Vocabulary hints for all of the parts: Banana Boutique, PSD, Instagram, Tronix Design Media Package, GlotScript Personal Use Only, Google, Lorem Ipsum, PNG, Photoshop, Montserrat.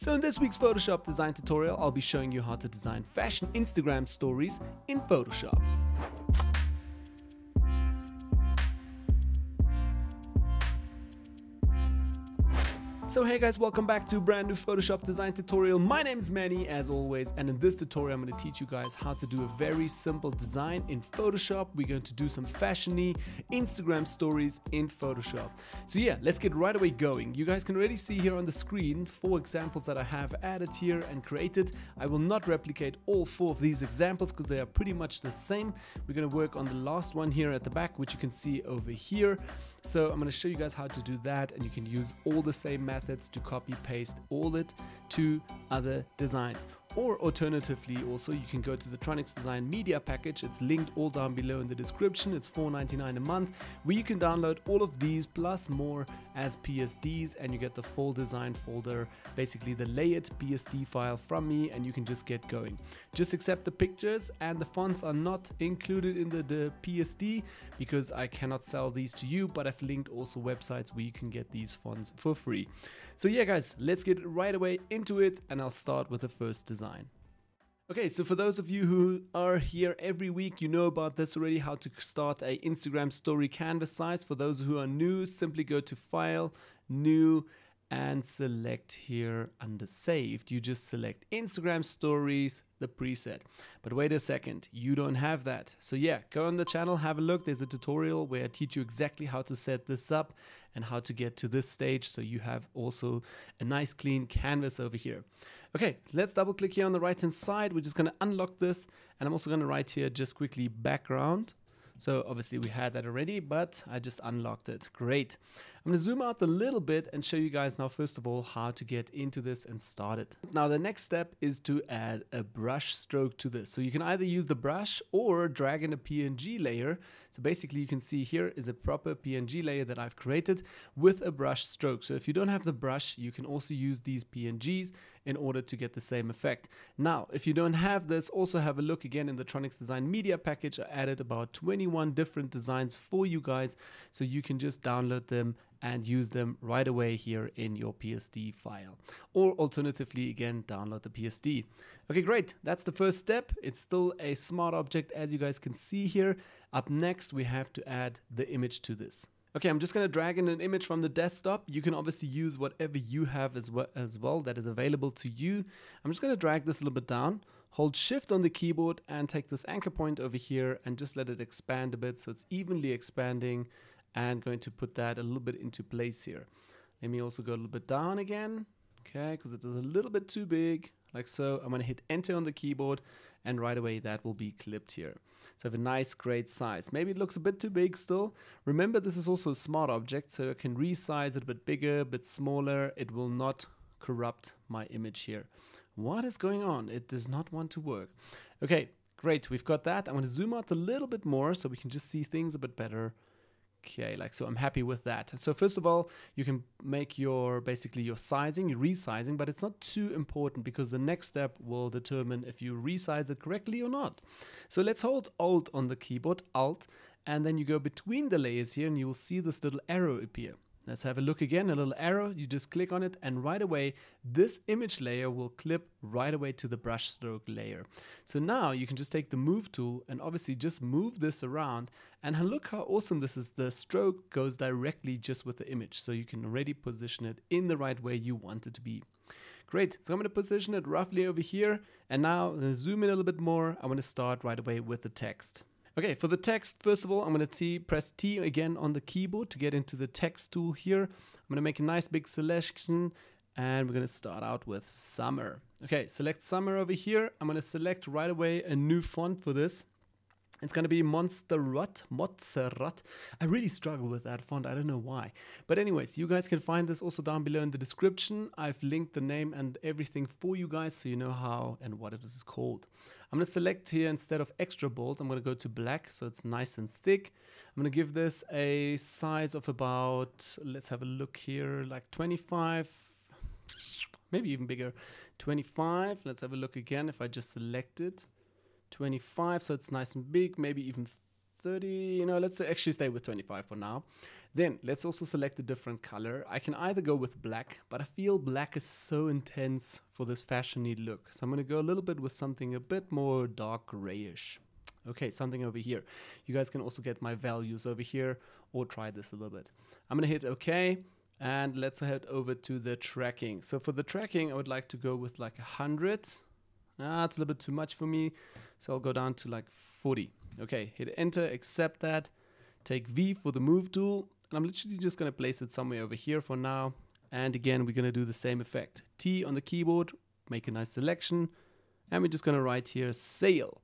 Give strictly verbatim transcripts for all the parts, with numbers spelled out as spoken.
So in this week's Photoshop design tutorial, I'll be showing you how to design fashion Instagram stories in Photoshop. So hey guys, welcome back to a brand new Photoshop design tutorial. My name is Manny as always, and in this tutorial I'm going to teach you guys how to do a very simple design in Photoshop. We're going to do some fashiony Instagram stories in Photoshop. So yeah, let's get right away going. You guys can already see here on the screen four examples that I have added here and created. I will not replicate all four of these examples because they are pretty much the same. We're going to work on the last one here at the back, which you can see over here. So I'm going to show you guys how to do that, and you can use all the same methods methods to copy paste all it to other designs, or alternatively also you can go to the Tronix Design Media Package. It's linked all down below in the description. It's four ninety-nine a month, where you can download all of these plus more as P S Ds, and you get the full design folder, basically the layered P S D file from me, and you can just get going. Just accept the pictures, and the fonts are not included in the, the P S D because I cannot sell these to you, but I've linked also websites where you can get these fonts for free. So yeah guys, let's get right away into it, and I'll start with the first design. Okay, so for those of you who are here every week, you know about this already, how to start a Instagram story canvas size. For those who are new, simply go to File, New, and select here under Saved. You just select Instagram Stories, the preset. But wait a second, you don't have that. So yeah, go on the channel, have a look. There's a tutorial where I teach you exactly how to set this up and how to get to this stage, so you have also a nice clean canvas over here. Okay, let's double click here on the right hand side. We're just going to unlock this, and I'm also going to write here just quickly background. So obviously we had that already, but I just unlocked it. Great. I'm going to zoom out a little bit and show you guys now, first of all, how to get into this and start it. Now the next step is to add a brush stroke to this. So you can either use the brush or drag in a P N G layer. So basically you can see here is a proper P N G layer that I've created with a brush stroke. So if you don't have the brush, you can also use these P N Gs in order to get the same effect. Now, if you don't have this, also have a look again in the Tronix Design Media Package. I added about twenty-one different designs for you guys, so you can just download them and use them right away here in your P S D file, or alternatively again download the P S D. Okay, great, that's the first step. It's still a smart object, as you guys can see here. Up next we have to add the image to this. Okay, I'm just going to drag in an image from the desktop. You can obviously use whatever you have as well, as well that is available to you. I'm just going to drag this a little bit down, hold shift on the keyboard, and take this anchor point over here and just let it expand a bit so it's evenly expanding, and going to put that a little bit into place here. Let me also go a little bit down again, okay, because it is a little bit too big, like so. I'm going to hit enter on the keyboard, and right away that will be clipped here. So I have a nice great size. Maybe it looks a bit too big still. Remember, this is also a smart object, so I can resize it a bit bigger, a bit smaller. It will not corrupt my image here. What is going on? It does not want to work. Okay, great, we've got that. I'm going to zoom out a little bit more so we can just see things a bit better. Okay, like so, I'm happy with that. So first of all, you can make your, basically your sizing, your resizing, but it's not too important because the next step will determine if you resize it correctly or not. So let's hold Alt on the keyboard, Alt, and then you go between the layers here and you will see this little arrow appear. Let's have a look again, a little arrow, you just click on it, and right away, this image layer will clip right away to the brush stroke layer. So now you can just take the move tool and obviously just move this around, and look how awesome this is. The stroke goes directly just with the image, so you can already position it in the right way you want it to be. Great, so I'm gonna position it roughly over here, and now I'm gonna zoom in a little bit more. I wanna start right away with the text. Okay, for the text, first of all, I'm going to press T again on the keyboard to get into the text tool here. I'm going to make a nice big selection, and we're going to start out with summer. Okay, select summer over here. I'm going to select right away a new font for this. It's going to be Montserrat, Montserrat. I really struggle with that font. I don't know why. But anyways, you guys can find this also down below in the description. I've linked the name and everything for you guys so you know how and what it is called. I'm going to select here, instead of extra bold, I'm going to go to black so it's nice and thick. I'm going to give this a size of about, let's have a look here, like twenty-five, maybe even bigger. twenty-five, let's have a look again if I just select it. twenty-five, so it's nice and big, maybe even thirty, you know, let's actually stay with twenty-five for now. Then let's also select a different color. I can either go with black, but I feel black is so intense for this fashiony look. So I'm going to go a little bit with something a bit more dark grayish. Okay, something over here. You guys can also get my values over here or try this a little bit. I'm going to hit okay. And let's head over to the tracking. So for the tracking, I would like to go with like one hundred. Ah, it's a little bit too much for me. So I'll go down to like forty. Okay, hit enter, accept that. Take V for the move tool. And I'm literally just going to place it somewhere over here for now. And again, we're going to do the same effect. T on the keyboard, make a nice selection. And we're just going to write here sail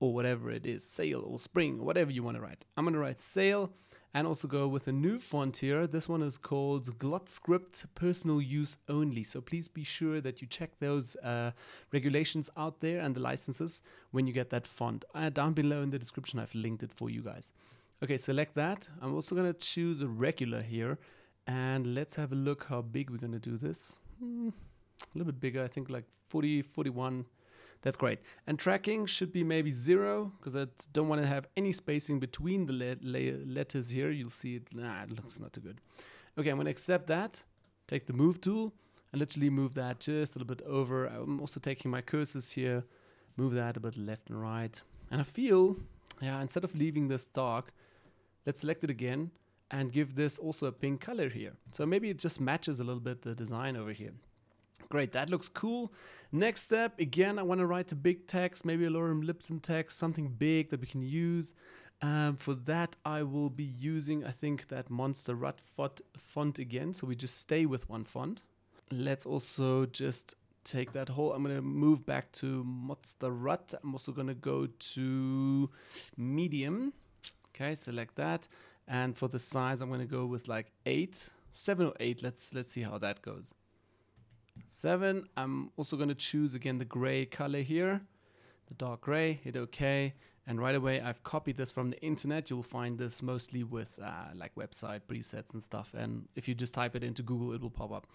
or whatever it is, sail or spring, whatever you want to write. I'm going to write sail. And also go with a new font here. This one is called GlotScript Personal Use Only. So please be sure that you check those uh, regulations out there and the licenses when you get that font. Uh, down below in the description, I've linked it for you guys. Okay, select that. I'm also gonna choose a regular here. And let's have a look how big we're gonna do this. Mm, a little bit bigger, I think like forty, forty-one. That's great. And tracking should be maybe zero because I don't want to have any spacing between the le le letters here. You'll see it. Nah, it looks not too good. Okay, I'm going to accept that. Take the move tool and literally move that just a little bit over. I'm also taking my cursors here. Move that a bit left and right. And I feel, yeah, instead of leaving this dark, let's select it again and give this also a pink color here. So maybe it just matches a little bit the design over here. Great, that looks cool. Next step, again, I want to write a big text, maybe a Lorem Ipsum text, something big that we can use. Um, for that, I will be using, I think, that Montserrat font again. So we just stay with one font. Let's also just take that whole, I'm going to move back to Montserrat. I'm also going to go to medium. Okay, select that. And for the size, I'm going to go with like eight, seven or eight. Let's, let's see how that goes. Seven. I'm also going to choose again the gray color here, the dark gray. Hit OK, and right away I've copied this from the internet. You'll find this mostly with uh, like website presets and stuff. And if you just type it into Google, it will pop up.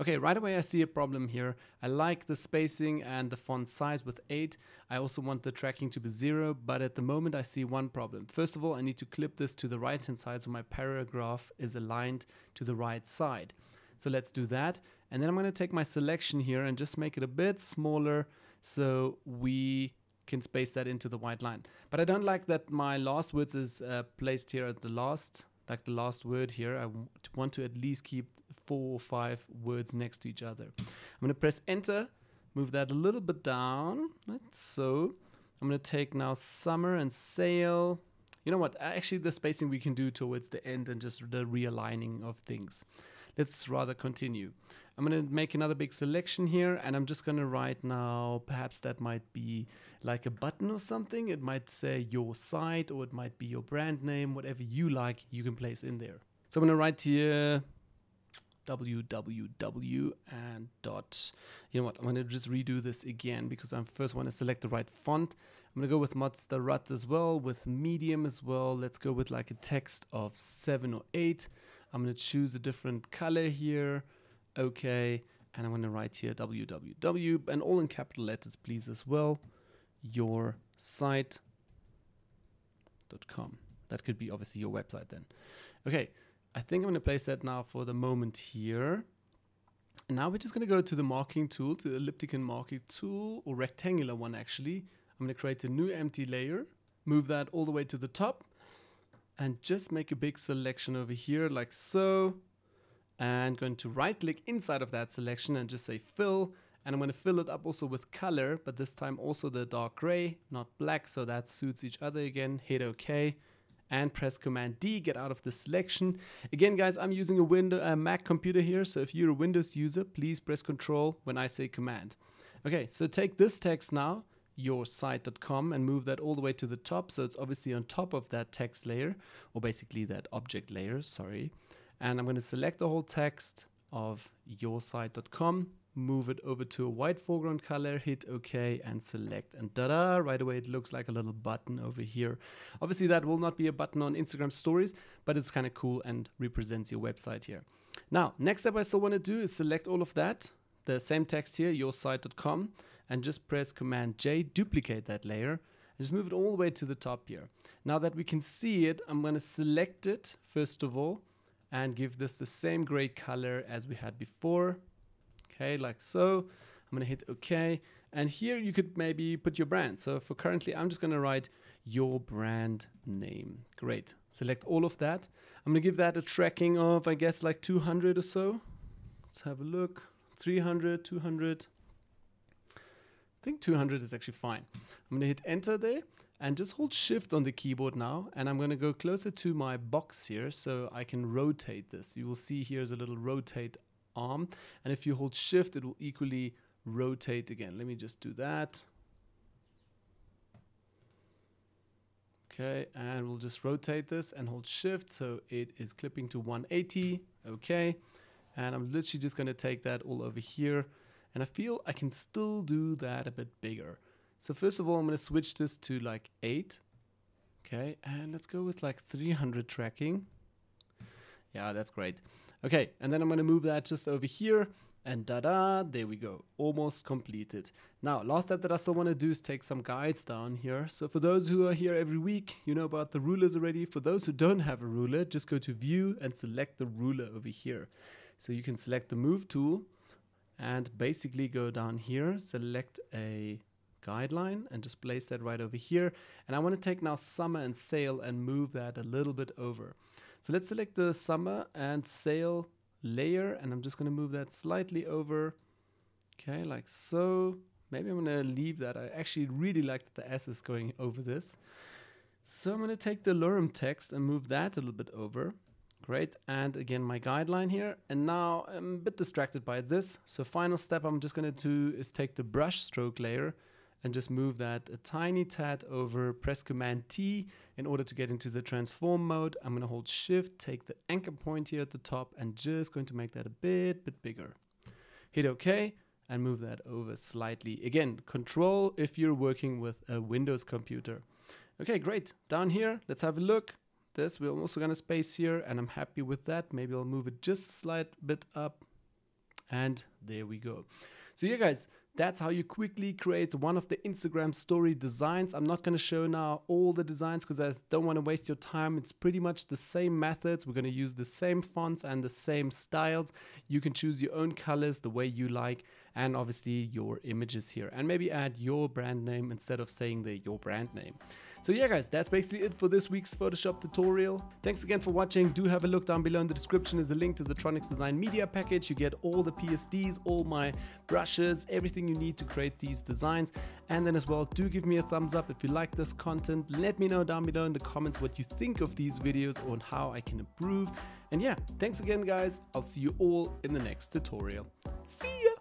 Okay, right away I see a problem here. I like the spacing and the font size with eight. I also want the tracking to be zero, but at the moment I see one problem. First of all, I need to clip this to the right hand side so my paragraph is aligned to the right side. So let's do that. And then I'm going to take my selection here and just make it a bit smaller so we can space that into the white line. But I don't like that my last words is uh, placed here at the last, like the last word here. I want to at least keep four or five words next to each other. I'm going to press enter, move that a little bit down. Right? So I'm going to take now summer and sail. You know what? Actually, the spacing we can do towards the end and just the realigning of things. Let's rather continue. I'm going to make another big selection here, and I'm just going to write now, perhaps that might be like a button or something. It might say your site, or it might be your brand name, whatever you like, you can place in there. So I'm going to write here www and dot. You know what? I'm going to just redo this again because I first want to select the right font. I'm going to go with Montserrat as well, with medium as well. Let's go with like a text of seven or eight. I'm going to choose a different color here. Okay. And I'm going to write here www and all in capital letters, please, as well. Your site dot com. That could be obviously your website then. Okay. I think I'm going to place that now for the moment here. And now we're just going to go to the marking tool, to the elliptic and marking tool, or rectangular one actually. I'm going to create a new empty layer, move that all the way to the top. And just make a big selection over here like so, and going to right click inside of that selection and just say fill. And I'm going to fill it up also with color, but this time also the dark gray, not black. So that suits each other again. Hit OK and press Command D, get out of the selection. Again, guys, I'm using a window, a Mac computer here. So if you're a Windows user, please press Control when I say Command. Okay, so take this text now, your site dot com, and move that all the way to the top, so it's obviously on top of that text layer, or basically that object layer, sorry. And I'm going to select the whole text of your site dot com, move it over to a white foreground color, hit OK and select, and ta-da, right away it looks like a little button over here. Obviously that will not be a button on Instagram stories, but it's kind of cool and represents your website here. Now next step I still want to do is select all of that, the same text here, your site dot com, and just press Command J, duplicate that layer, Just move it all the way to the top here. Now that we can see it, I'm going to select it first of all and give this the same gray color as we had before. Okay, like so. I'm going to hit OK. And here you could maybe put your brand. So for currently, I'm just going to write your brand name. Great. Select all of that. I'm going to give that a tracking of, I guess, like two hundred or so. Let's have a look. three hundred, two hundred. I think two hundred is actually fine. I'm going to hit enter there and just hold shift on the keyboard now. And I'm going to go closer to my box here so I can rotate this. You will see here's a little rotate arm. And if you hold shift, it will equally rotate again. Let me just do that. Okay, and we'll just rotate this and hold shift so it is clipping to one eighty. Okay, and I'm literally just going to take that all over here, and I feel I can still do that a bit bigger. So first of all, I'm going to switch this to like eight. Okay, and let's go with like three hundred tracking. Yeah, that's great. Okay, and then I'm going to move that just over here. And da-da, there we go, almost completed. Now, last step that I still want to do is take some guides down here. So for those who are here every week, you know about the rulers already. For those who don't have a ruler, just go to View and select the ruler over here. So you can select the Move tool and basically go down here, select a guideline and just place that right over here. And I want to take now Summer and Sail and move that a little bit over. So let's select the Summer and Sail layer, and I'm just going to move that slightly over. Okay, like so. Maybe I'm going to leave that. I actually really like that the S is going over this. So I'm going to take the Lorem text and move that a little bit over. Great. And again, my guideline here. And now I'm a bit distracted by this. So final step I'm just going to do is take the brush stroke layer and just move that a tiny tad over, press Command T in order to get into the transform mode. I'm gonna hold Shift, take the anchor point here at the top, and just going to make that a bit, bit bigger. Hit OK, and move that over slightly. Again, Control if you're working with a Windows computer. Okay, great, down here, let's have a look. This, we're also gonna space here, and I'm happy with that. Maybe I'll move it just a slight bit up, and there we go. So yeah, guys, that's how you quickly create one of the Instagram story designs. I'm not going to show now all the designs because I don't want to waste your time. It's pretty much the same methods. We're going to use the same fonts and the same styles. You can choose your own colors the way you like, and obviously your images here. And maybe add your brand name instead of saying the your brand name. So yeah, guys, that's basically it for this week's Photoshop tutorial. Thanks again for watching. Do have a look down below in the description. Is a link to the Tronix Design Media Package. You get all the P S Ds, all my brushes, everything you need to create these designs. And then as well, do give me a thumbs up if you like this content. Let me know down below in the comments what you think of these videos on how I can improve. And yeah, thanks again, guys. I'll see you all in the next tutorial. See ya.